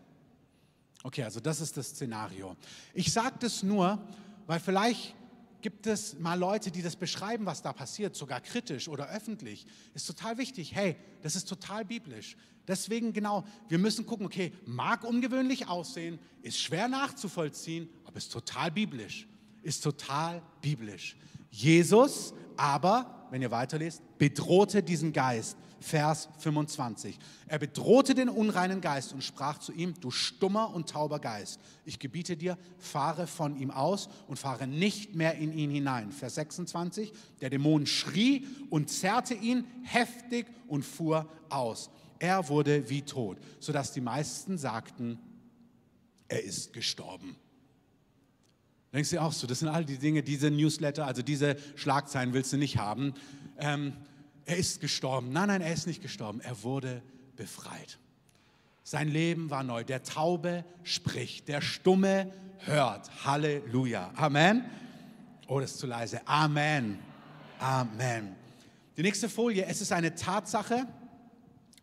Okay, also das ist das Szenario. Ich sage das nur, weil vielleicht gibt es mal Leute, die das beschreiben, was da passiert, sogar kritisch oder öffentlich. Ist total wichtig. Hey, das ist total biblisch. Deswegen genau, wir müssen gucken, okay, mag ungewöhnlich aussehen, ist schwer nachzuvollziehen, aber ist total biblisch. Ist total biblisch. Jesus aber, wenn ihr weiterlest, bedrohte diesen Geist. Vers fünfundzwanzig. Er bedrohte den unreinen Geist und sprach zu ihm, du stummer und tauber Geist, ich gebiete dir, fahre von ihm aus und fahre nicht mehr in ihn hinein. Vers sechsundzwanzig. Der Dämon schrie und zerrte ihn heftig und fuhr aus. Er wurde wie tot, sodass die meisten sagten, er ist gestorben. Denkst du auch so, das sind all die Dinge, diese Newsletter, also diese Schlagzeilen willst du nicht haben. Ähm, er ist gestorben. Nein, nein, er ist nicht gestorben. Er wurde befreit. Sein Leben war neu. Der Taube spricht, der Stumme hört. Halleluja. Amen. Oh, das ist zu leise. Amen. Amen. Die nächste Folie. Es ist eine Tatsache,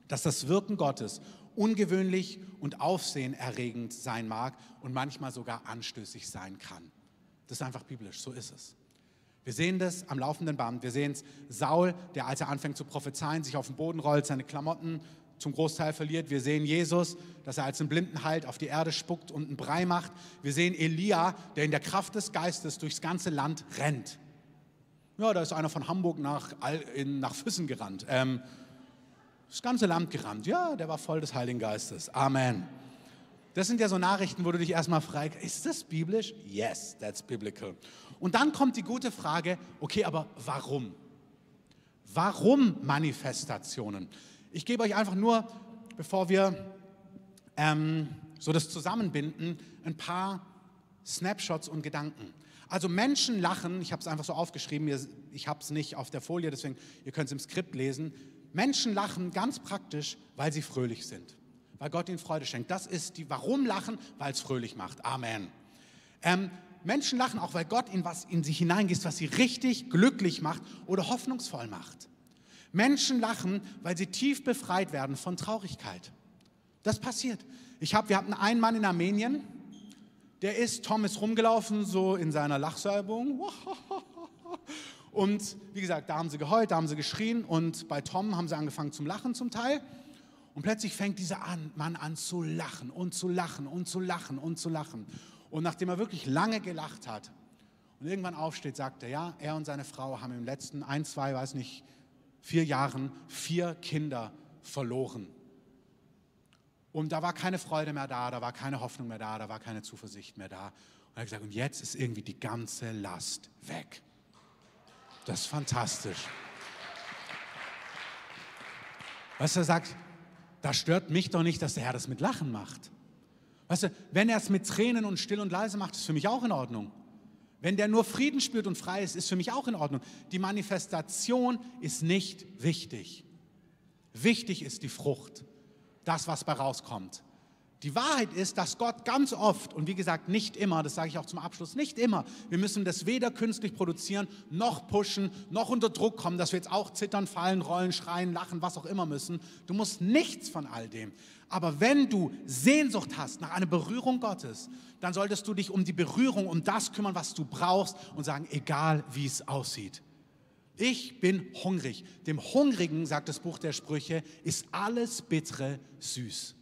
dass das Wirken Gottes ungewöhnlich und aufsehenerregend sein mag und manchmal sogar anstößig sein kann. Das ist einfach biblisch, so ist es. Wir sehen das am laufenden Band. Wir sehen es, Saul, der als er anfängt zu prophezeien, sich auf den Boden rollt, seine Klamotten zum Großteil verliert. Wir sehen Jesus, dass er als einen Blinden heilt, auf die Erde spuckt und einen Brei macht. Wir sehen Elia, der in der Kraft des Geistes durchs ganze Land rennt. Ja, da ist einer von Hamburg nach, nach Füssen gerannt. Ähm, das ganze Land gerannt. Ja, der war voll des Heiligen Geistes. Amen. Das sind ja so Nachrichten, wo du dich erstmal fragst, ist das biblisch? Yes, that's biblical. Und dann kommt die gute Frage, okay, aber warum? Warum Manifestationen? Ich gebe euch einfach nur, bevor wir ähm, so das zusammenbinden, ein paar Snapshots und Gedanken. Also Menschen lachen, ich habe es einfach so aufgeschrieben, ich habe es nicht auf der Folie, deswegen, ihr könnt es im Skript lesen. Menschen lachen ganz praktisch, weil sie fröhlich sind. Weil Gott ihnen Freude schenkt. Das ist die, warum lachen? Weil es fröhlich macht. Amen. Ähm, Menschen lachen auch, weil Gott ihnen was in sich hineingibt, was sie richtig glücklich macht oder hoffnungsvoll macht. Menschen lachen, weil sie tief befreit werden von Traurigkeit. Das passiert. Ich hab, wir hatten einen Mann in Armenien, der ist, Tom ist rumgelaufen, so in seiner Lachsalbung. Und wie gesagt, da haben sie geheult, da haben sie geschrien und bei Tom haben sie angefangen zum Lachen zum Teil. Und plötzlich fängt dieser Mann an zu lachen und zu lachen und zu lachen und zu lachen. Und nachdem er wirklich lange gelacht hat und irgendwann aufsteht, sagt er, ja, er und seine Frau haben im letzten ein, zwei, weiß nicht, vier Jahren vier Kinder verloren. Und da war keine Freude mehr da, da war keine Hoffnung mehr da, da war keine Zuversicht mehr da. Und er hat gesagt, und jetzt ist irgendwie die ganze Last weg. Das ist fantastisch. Was er sagt, da stört mich doch nicht, dass der Herr das mit Lachen macht. Weißt du, wenn er es mit Tränen und still und leise macht, ist für mich auch in Ordnung. Wenn der nur Frieden spürt und frei ist, ist für mich auch in Ordnung. Die Manifestation ist nicht wichtig. Wichtig ist die Frucht, das, was bei rauskommt. Die Wahrheit ist, dass Gott ganz oft, und wie gesagt, nicht immer, das sage ich auch zum Abschluss, nicht immer, wir müssen das weder künstlich produzieren, noch pushen, noch unter Druck kommen, dass wir jetzt auch zittern, fallen, rollen, schreien, lachen, was auch immer müssen. Du musst nichts von all dem. Aber wenn du Sehnsucht hast nach einer Berührung Gottes, dann solltest du dich um die Berührung, um das kümmern, was du brauchst und sagen, egal wie es aussieht. Ich bin hungrig. Dem Hungrigen, sagt das Buch der Sprüche, ist alles Bittere süß.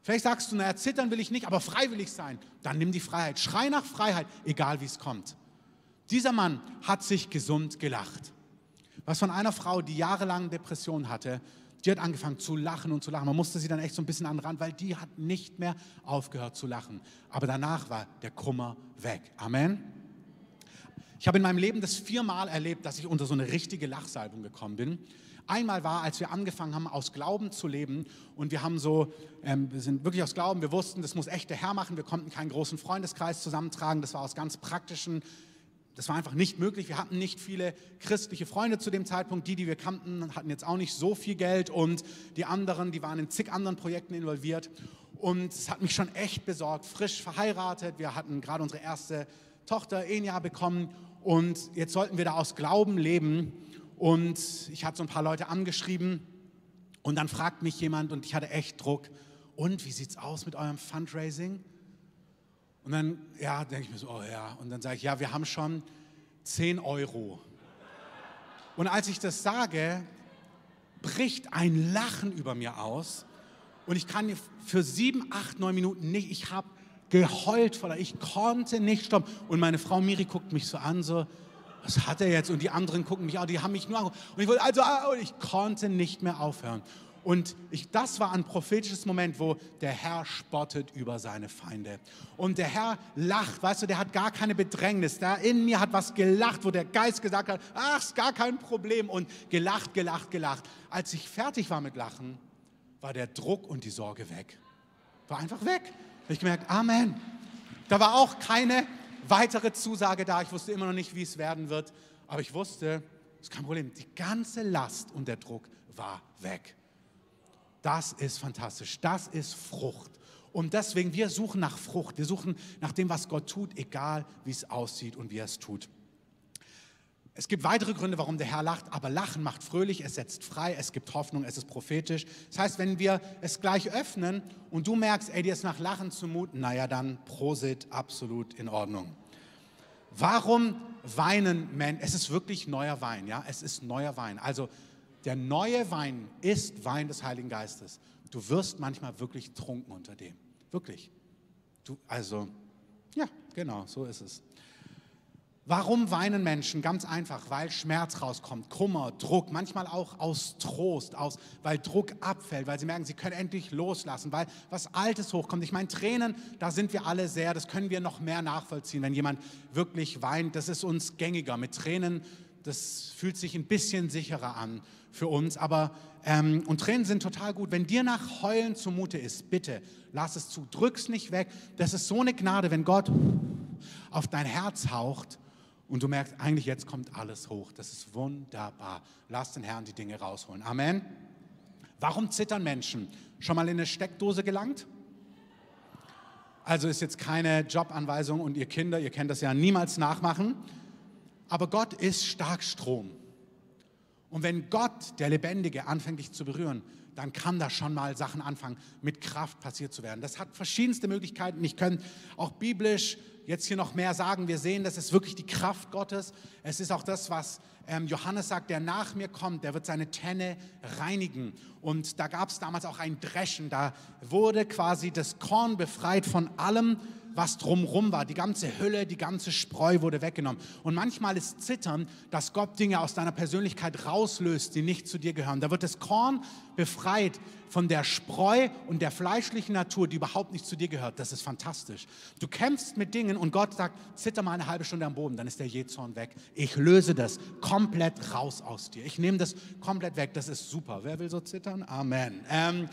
Vielleicht sagst du, naja, zittern will ich nicht, aber freiwillig sein. Dann nimm die Freiheit. Schrei nach Freiheit, egal wie es kommt. Dieser Mann hat sich gesund gelacht. Was von einer Frau, die jahrelang Depressionen hatte, die hat angefangen zu lachen und zu lachen. Man musste sie dann echt so ein bisschen an den Rand, weil die hat nicht mehr aufgehört zu lachen. Aber danach war der Kummer weg. Amen. Ich habe in meinem Leben das viermal erlebt, dass ich unter so eine richtige Lachsalbung gekommen bin. Einmal war, als wir angefangen haben, aus Glauben zu leben und wir haben so, ähm, wir sind wirklich aus Glauben, wir wussten, das muss echt der Herr machen, wir konnten keinen großen Freundeskreis zusammentragen, das war aus ganz praktischen, das war einfach nicht möglich, wir hatten nicht viele christliche Freunde zu dem Zeitpunkt, die, die wir kannten, hatten jetzt auch nicht so viel Geld und die anderen, die waren in zig anderen Projekten involviert und es hat mich schon echt besorgt, frisch verheiratet, wir hatten gerade unsere erste Tochter, Enya, bekommen und jetzt sollten wir da aus Glauben leben. Und ich hatte so ein paar Leute angeschrieben und dann fragt mich jemand und ich hatte echt Druck. Und, wie sieht's aus mit eurem Fundraising? Und dann, ja, denke ich mir so, oh ja. Und dann sage ich, ja, wir haben schon zehn Euro. Und als ich das sage, bricht ein Lachen über mir aus. Und ich kann für sieben, acht, neun Minuten nicht, ich habe geheult, voller, ich konnte nicht stoppen. Und meine Frau Miri guckt mich so an, so, was hat er jetzt? Und die anderen gucken mich an, die haben mich nur angeguckt. Und ich wollte, also, ich konnte nicht mehr aufhören. Und ich, das war ein prophetisches Moment, wo der Herr spottet über seine Feinde. Und der Herr lacht, weißt du, der hat gar keine Bedrängnis. Da in mir hat was gelacht, wo der Geist gesagt hat, ach, ist gar kein Problem. Und gelacht, gelacht, gelacht. Als ich fertig war mit Lachen, war der Druck und die Sorge weg. War einfach weg. Da habe ich gemerkt, Amen. Da war auch keine weitere Zusage da, ich wusste immer noch nicht, wie es werden wird, aber ich wusste, es ist kein Problem, die ganze Last und der Druck war weg. Das ist fantastisch, das ist Frucht und deswegen, wir suchen nach Frucht, wir suchen nach dem, was Gott tut, egal wie es aussieht und wie er es tut. Es gibt weitere Gründe, warum der Herr lacht, aber Lachen macht fröhlich, es setzt frei, es gibt Hoffnung, es ist prophetisch. Das heißt, wenn wir es gleich öffnen und du merkst, ey, dir ist nach Lachen zumut, naja, dann Prosit, absolut in Ordnung. Warum weinen Menschen? Es ist wirklich neuer Wein, ja, es ist neuer Wein. Also der neue Wein ist Wein des Heiligen Geistes. Du wirst manchmal wirklich trunken unter dem, wirklich. Du, also, ja, genau, so ist es. Warum weinen Menschen? Ganz einfach, weil Schmerz rauskommt, Kummer, Druck, manchmal auch aus Trost, aus, weil Druck abfällt, weil sie merken, sie können endlich loslassen, weil was Altes hochkommt. Ich meine, Tränen, da sind wir alle sehr, das können wir noch mehr nachvollziehen, wenn jemand wirklich weint, das ist uns gängiger. Mit Tränen, das fühlt sich ein bisschen sicherer an für uns, aber, ähm, und Tränen sind total gut. Wenn dir nach Heulen zumute ist, bitte, lass es zu, drück's nicht weg. Das ist so eine Gnade, wenn Gott auf dein Herz haucht, und du merkst, eigentlich jetzt kommt alles hoch. Das ist wunderbar. Lass den Herrn die Dinge rausholen. Amen. Warum zittern Menschen? Schon mal in eine Steckdose gelangt? Also ist jetzt keine Jobanweisung und ihr Kinder, ihr kennt das ja, niemals nachmachen. Aber Gott ist Starkstrom. Und wenn Gott, der Lebendige, anfängt dich zu berühren, dann kann da schon mal Sachen anfangen, mit Kraft passiert zu werden. Das hat verschiedenste Möglichkeiten. Ich könnte auch biblisch jetzt hier noch mehr sagen. Wir sehen, das ist wirklich die Kraft Gottes. Es ist auch das, was ähm, Johannes sagt, der nach mir kommt, der wird seine Tenne reinigen. Und da gab es damals auch ein Dreschen. Da wurde quasi das Korn befreit von allem, was drumrum war. Die ganze Hülle, die ganze Spreu wurde weggenommen. Und manchmal ist Zittern, dass Gott Dinge aus deiner Persönlichkeit rauslöst, die nicht zu dir gehören. Da wird das Korn befreit von der Spreu und der fleischlichen Natur, die überhaupt nicht zu dir gehört. Das ist fantastisch. Du kämpfst mit Dingen und Gott sagt, zitter mal eine halbe Stunde am Boden, dann ist der Jähzorn weg. Ich löse das komplett raus aus dir. Ich nehme das komplett weg. Das ist super. Wer will so zittern? Amen. Ähm,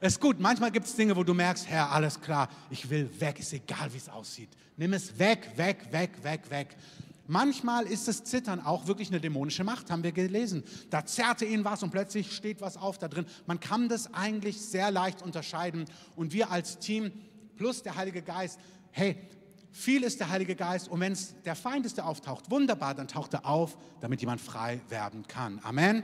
ist gut. Manchmal gibt es Dinge, wo du merkst, Herr, alles klar, ich will weg. Ist egal, wie es aussieht. Nimm es weg, weg, weg, weg, weg. Manchmal ist das Zittern auch wirklich eine dämonische Macht, haben wir gelesen. Da zerrte ihn was und plötzlich steht was auf da drin. Man kann das eigentlich sehr leicht unterscheiden. Und wir als Team plus der Heilige Geist, hey, viel ist der Heilige Geist. Und wenn es der Feind ist, der auftaucht, wunderbar, dann taucht er auf, damit jemand frei werden kann. Amen.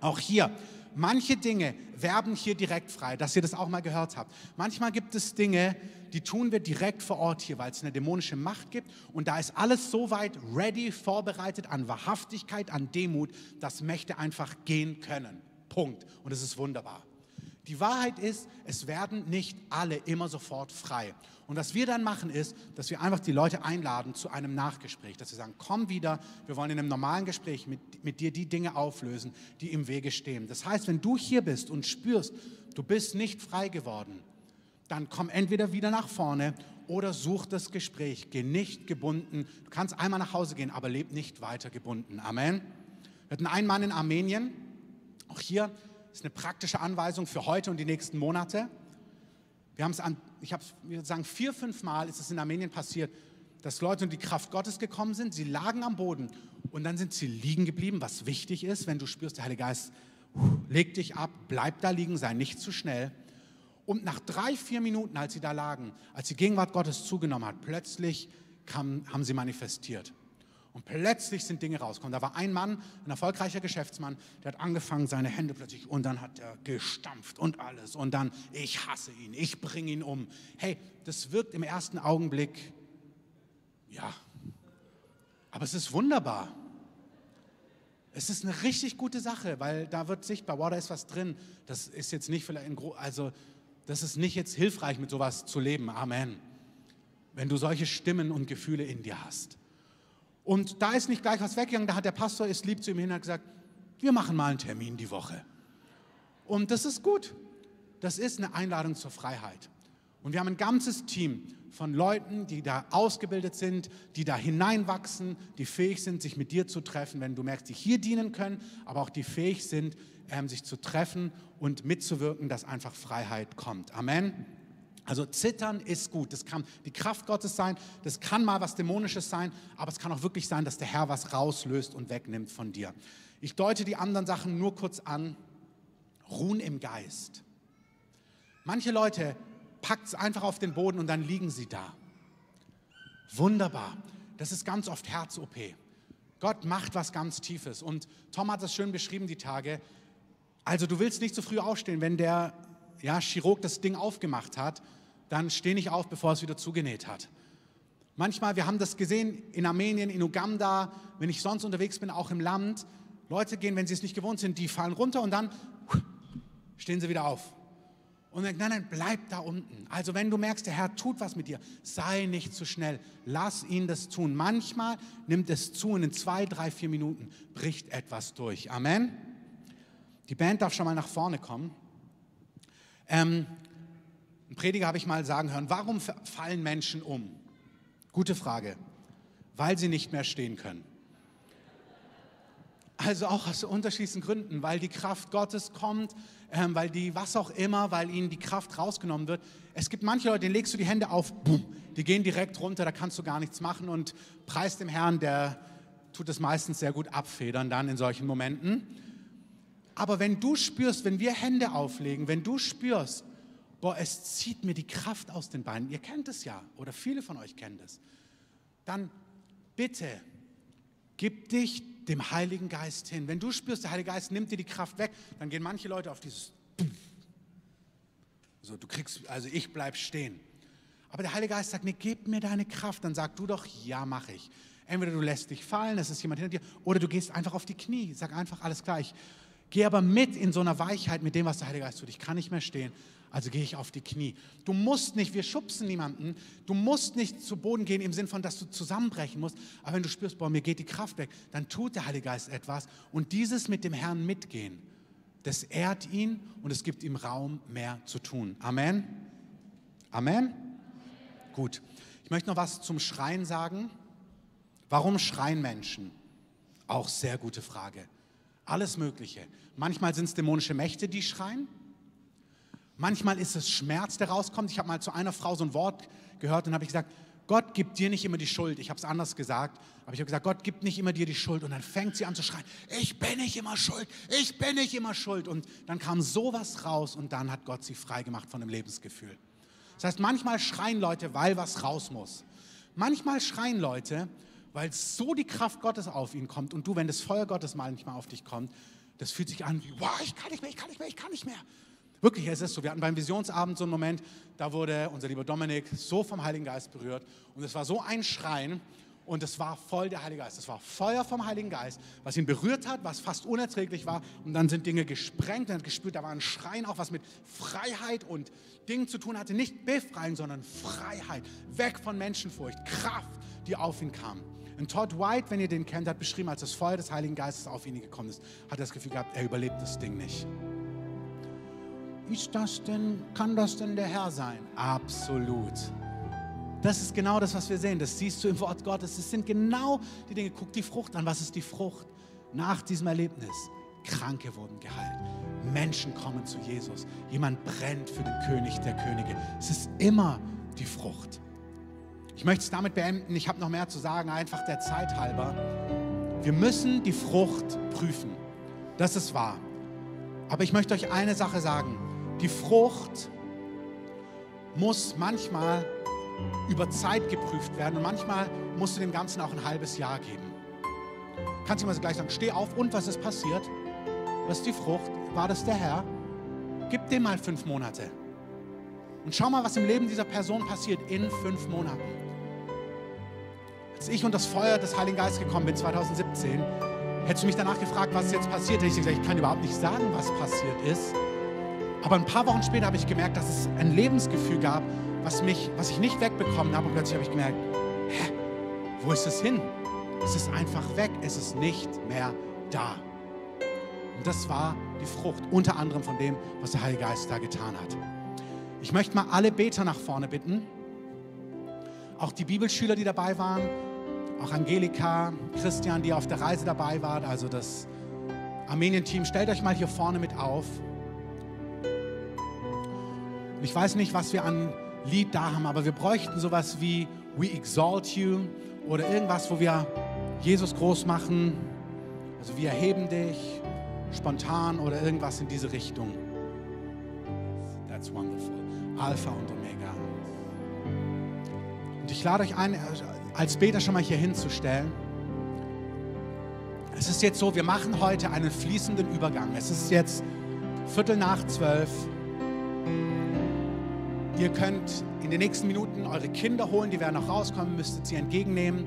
Auch hier. Manche Dinge werben hier direkt frei, dass ihr das auch mal gehört habt. Manchmal gibt es Dinge, die tun wir direkt vor Ort hier, weil es eine dämonische Macht gibt. Und da ist alles so weit ready, vorbereitet an Wahrhaftigkeit, an Demut, dass Mächte einfach gehen können. Punkt. Und es ist wunderbar. Die Wahrheit ist, es werden nicht alle immer sofort frei. Und was wir dann machen ist, dass wir einfach die Leute einladen zu einem Nachgespräch, dass wir sagen, komm wieder, wir wollen in einem normalen Gespräch mit, mit dir die Dinge auflösen, die im Wege stehen. Das heißt, wenn du hier bist und spürst, du bist nicht frei geworden, dann komm entweder wieder nach vorne oder such das Gespräch. Geh nicht gebunden. Du kannst einmal nach Hause gehen, aber leb nicht weiter gebunden. Amen. Wir hatten einen Mann in Armenien, auch hier. Das ist eine praktische Anweisung für heute und die nächsten Monate. Wir haben es an, ich habe sagen, vier, fünf Mal ist es in Armenien passiert, dass Leute in die Kraft Gottes gekommen sind, sie lagen am Boden und dann sind sie liegen geblieben, was wichtig ist, wenn du spürst, der Heilige Geist legt dich ab, bleib da liegen, sei nicht zu schnell. Und nach drei, vier Minuten, als sie da lagen, als die Gegenwart Gottes zugenommen hat, plötzlich kam, haben sie manifestiert. Und plötzlich sind Dinge rausgekommen. Da war ein Mann, ein erfolgreicher Geschäftsmann, der hat angefangen, seine Hände plötzlich, und dann hat er gestampft und alles. Und dann, ich hasse ihn, ich bringe ihn um. Hey, das wirkt im ersten Augenblick, ja, aber es ist wunderbar. Es ist eine richtig gute Sache, weil da wird sichtbar, wow, da ist was drin. Das ist jetzt nicht vielleicht, in Gro- also das ist nicht jetzt hilfreich, mit sowas zu leben. Amen. Wenn du solche Stimmen und Gefühle in dir hast. Und da ist nicht gleich was weggegangen, da hat der Pastor, ist lieb zu ihm hin und hat gesagt, wir machen mal einen Termin die Woche. Und das ist gut. Das ist eine Einladung zur Freiheit. Und wir haben ein ganzes Team von Leuten, die da ausgebildet sind, die da hineinwachsen, die fähig sind, sich mit dir zu treffen, wenn du merkst, die hier dienen können, aber auch die fähig sind, sich zu treffen und mitzuwirken, dass einfach Freiheit kommt. Amen. Also Zittern ist gut, das kann die Kraft Gottes sein, das kann mal was Dämonisches sein, aber es kann auch wirklich sein, dass der Herr was rauslöst und wegnimmt von dir. Ich deute die anderen Sachen nur kurz an. Ruhen im Geist. Manche Leute packt es einfach auf den Boden und dann liegen sie da. Wunderbar, das ist ganz oft Herz-O P. Gott macht was ganz Tiefes und Tom hat das schön beschrieben die Tage. Also du willst nicht zu früh aufstehen, wenn der ja, Chirurg das Ding aufgemacht hat, dann steh nicht auf, bevor es wieder zugenäht hat. Manchmal, wir haben das gesehen in Armenien, in Uganda, wenn ich sonst unterwegs bin, auch im Land, Leute gehen, wenn sie es nicht gewohnt sind, die fallen runter und dann stehen sie wieder auf. Und dann, nein, nein, bleib da unten. Also wenn du merkst, der Herr tut was mit dir, sei nicht zu schnell, lass ihn das tun. Manchmal nimmt es zu und in zwei, drei, vier Minuten bricht etwas durch. Amen. Die Band darf schon mal nach vorne kommen. Ähm, ein Prediger habe ich mal sagen hören, warum fallen Menschen um? Gute Frage. Weil sie nicht mehr stehen können. Also auch aus unterschiedlichen Gründen, weil die Kraft Gottes kommt, ähm, weil die, was auch immer, weil ihnen die Kraft rausgenommen wird. Es gibt manche Leute, denen legst du die Hände auf, boom, die gehen direkt runter, da kannst du gar nichts machen und preis dem Herrn, der tut es meistens sehr gut abfedern dann in solchen Momenten. Aber wenn du spürst, wenn wir Hände auflegen, wenn du spürst, boah, es zieht mir die Kraft aus den Beinen, ihr kennt es ja, oder viele von euch kennen das, dann bitte, gib dich dem Heiligen Geist hin. Wenn du spürst, der Heilige Geist nimmt dir die Kraft weg, dann gehen manche Leute auf dieses So, du kriegst, also ich bleib stehen. Aber der Heilige Geist sagt, nee, gib mir deine Kraft. Dann sag du doch, ja, mache ich. Entweder du lässt dich fallen, es ist jemand hinter dir, oder du gehst einfach auf die Knie. Sag einfach, alles klar, ich gehe aber mit in so einer Weichheit mit dem, was der Heilige Geist tut. Ich kann nicht mehr stehen, also gehe ich auf die Knie. Du musst nicht, wir schubsen niemanden, du musst nicht zu Boden gehen im Sinn von, dass du zusammenbrechen musst. Aber wenn du spürst, boah, mir geht die Kraft weg, dann tut der Heilige Geist etwas. Und dieses mit dem Herrn mitgehen, das ehrt ihn und es gibt ihm Raum, mehr zu tun. Amen? Amen? Gut. Ich möchte noch was zum Schreien sagen. Warum schreien Menschen? Auch sehr gute Frage. Alles Mögliche. Manchmal sind es dämonische Mächte, die schreien. Manchmal ist es Schmerz, der rauskommt. Ich habe mal zu einer Frau so ein Wort gehört und habe ich gesagt, Gott gibt dir nicht immer die Schuld. Ich habe es anders gesagt, aber ich habe gesagt, Gott gibt nicht immer dir die Schuld. Und dann fängt sie an zu schreien, ich bin nicht immer schuld, ich bin nicht immer schuld. Und dann kam sowas raus und dann hat Gott sie freigemacht von dem Lebensgefühl. Das heißt, manchmal schreien Leute, weil was raus muss. Manchmal schreien Leute, weil so die Kraft Gottes auf ihn kommt und du, wenn das Feuer Gottes manchmal auf dich kommt, das fühlt sich an wie, wow, ich kann nicht mehr, ich kann nicht mehr, ich kann nicht mehr. Wirklich, es ist so. Wir hatten beim Visionsabend so einen Moment, da wurde unser lieber Dominik so vom Heiligen Geist berührt und es war so ein Schreien und es war voll der Heilige Geist. Es war Feuer vom Heiligen Geist, was ihn berührt hat, was fast unerträglich war und dann sind Dinge gesprengt, dann hat gespürt, da war ein Schreien auch, was mit Freiheit und Dingen zu tun hatte. Nicht befreien, sondern Freiheit, weg von Menschenfurcht, Kraft, die auf ihn kam. Und Todd White, wenn ihr den kennt, hat beschrieben, als das Feuer des Heiligen Geistes auf ihn gekommen ist, hat er das Gefühl gehabt, er überlebt das Ding nicht. Ist das denn, kann das denn der Herr sein? Absolut. Das ist genau das, was wir sehen. Das siehst du im Wort Gottes. Es sind genau die Dinge. Guck die Frucht an. Was ist die Frucht nach diesem Erlebnis? Kranke wurden geheilt. Menschen kommen zu Jesus. Jemand brennt für den König der Könige. Es ist immer die Frucht. Ich möchte es damit beenden, ich habe noch mehr zu sagen, einfach der Zeit halber. Wir müssen die Frucht prüfen, das ist wahr. Aber ich möchte euch eine Sache sagen, die Frucht muss manchmal über Zeit geprüft werden und manchmal musst du dem Ganzen auch ein halbes Jahr geben. Kannst du mal so gleich sagen, steh auf und was ist passiert? Was ist die Frucht? War das der Herr? Gib dem mal fünf Monate. Und schau mal, was im Leben dieser Person passiert in fünf Monaten. Als ich unter das Feuer des Heiligen Geistes gekommen bin, zweitausendsiebzehn, hättest du mich danach gefragt, was jetzt passiert. Hätte ich gesagt, ich kann überhaupt nicht sagen, was passiert ist. Aber ein paar Wochen später habe ich gemerkt, dass es ein Lebensgefühl gab, was, mich, was ich nicht wegbekommen habe. Und plötzlich habe ich gemerkt, hä, wo ist es hin? Es ist einfach weg, es ist nicht mehr da. Und das war die Frucht, unter anderem von dem, was der Heilige Geist da getan hat. Ich möchte mal alle Beter nach vorne bitten, auch die Bibelschüler, die dabei waren, auch Angelika, Christian, die auf der Reise dabei war, also das Armenien-Team, stellt euch mal hier vorne mit auf. Und ich weiß nicht, was wir an Lied da haben, aber wir bräuchten sowas wie We Exalt You oder irgendwas, wo wir Jesus groß machen, also wir erheben dich, spontan oder irgendwas in diese Richtung. That's wonderful. Alpha und Omega. Und ich lade euch ein, als Beter schon mal hier hinzustellen. Es ist jetzt so, wir machen heute einen fließenden Übergang. Es ist jetzt Viertel nach zwölf. Ihr könnt in den nächsten Minuten eure Kinder holen, die werden noch rauskommen, müsstet sie entgegennehmen.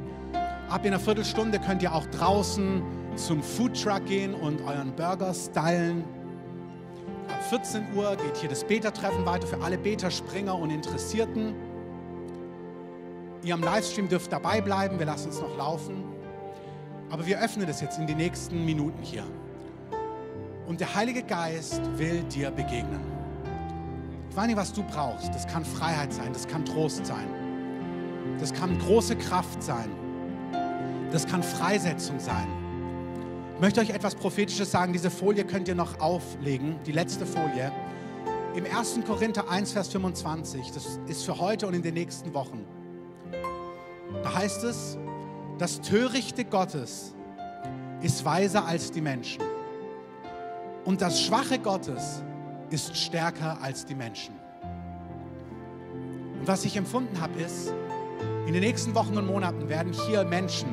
Ab in einer Viertelstunde könnt ihr auch draußen zum Foodtruck gehen und euren Burger stylen. Ab vierzehn Uhr geht hier das Beta-Treffen weiter für alle Beta-Springer und Interessierten. Ihr am Livestream dürft dabei bleiben, wir lassen es noch laufen. Aber wir öffnen das jetzt in die nächsten Minuten hier. Und der Heilige Geist will dir begegnen. Ich weiß nicht, was du brauchst. Das kann Freiheit sein, das kann Trost sein. Das kann große Kraft sein. Das kann Freisetzung sein. Ich möchte euch etwas Prophetisches sagen. Diese Folie könnt ihr noch auflegen, die letzte Folie. Im ersten Korinther eins, Vers fünfundzwanzig, das ist für heute und in den nächsten Wochen. Da heißt es, das Törichte Gottes ist weiser als die Menschen. Und das Schwache Gottes ist stärker als die Menschen. Und was ich empfunden habe, ist, in den nächsten Wochen und Monaten werden hier Menschen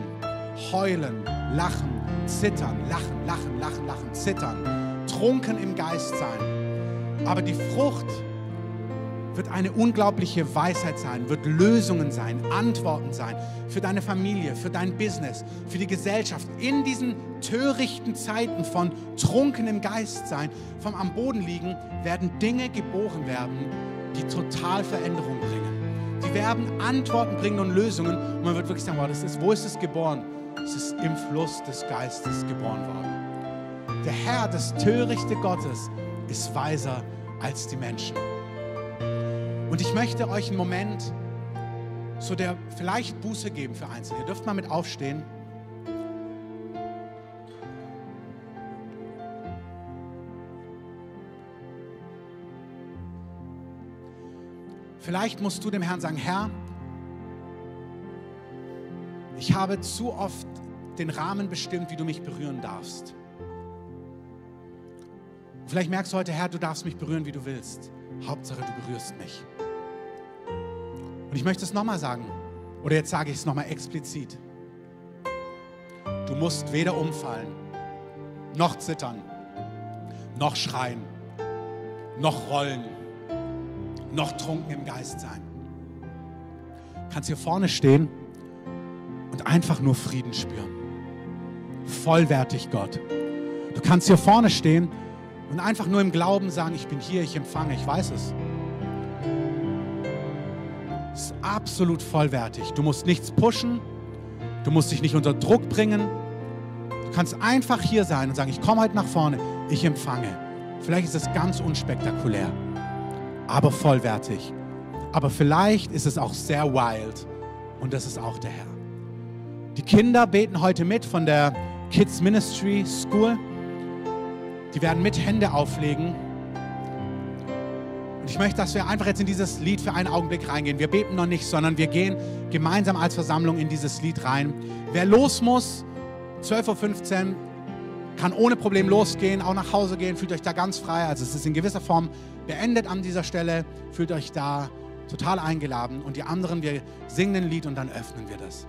heulen, lachen, zittern, lachen, lachen, lachen, lachen, zittern, trunken im Geist sein. Aber die Frucht wird eine unglaubliche Weisheit sein, wird Lösungen sein, Antworten sein für deine Familie, für dein Business, für die Gesellschaft. In diesen törichten Zeiten von trunkenem Geist sein, vom am Boden liegen, werden Dinge geboren werden, die total Veränderung bringen. Die werden Antworten bringen und Lösungen. Und man wird wirklich sagen, wow, das ist, wo ist es geboren? Es ist im Fluss des Geistes geboren worden. Der Herr, das törichte Gottes, ist weiser als die Menschen. Und ich möchte euch einen Moment so der vielleicht Buße geben für Einzelne. Ihr dürft mal mit aufstehen. Vielleicht musst du dem Herrn sagen, Herr, ich habe zu oft den Rahmen bestimmt, wie du mich berühren darfst. Vielleicht merkst du heute, Herr, du darfst mich berühren, wie du willst. Hauptsache, du berührst mich. Und ich möchte es nochmal sagen, oder jetzt sage ich es nochmal explizit. Du musst weder umfallen, noch zittern, noch schreien, noch rollen, noch trunken im Geist sein. Du kannst hier vorne stehen und einfach nur Frieden spüren. Vollwertig Gott. Du kannst hier vorne stehen und einfach nur im Glauben sagen, ich bin hier, ich empfange, ich weiß es. Es ist absolut vollwertig. Du musst nichts pushen, du musst dich nicht unter Druck bringen. Du kannst einfach hier sein und sagen, ich komme heute nach vorne, ich empfange. Vielleicht ist es ganz unspektakulär, aber vollwertig. Aber vielleicht ist es auch sehr wild und das ist auch der Herr. Die Kinder beten heute mit von der Kids Ministry School. Die werden mit Hände auflegen. Und ich möchte, dass wir einfach jetzt in dieses Lied für einen Augenblick reingehen. Wir beten noch nicht, sondern wir gehen gemeinsam als Versammlung in dieses Lied rein. Wer los muss, zwölf Uhr fünfzehn, kann ohne Problem losgehen, auch nach Hause gehen. Fühlt euch da ganz frei. Also es ist in gewisser Form beendet an dieser Stelle. Fühlt euch da total eingeladen. Und die anderen, wir singen ein Lied und dann öffnen wir das.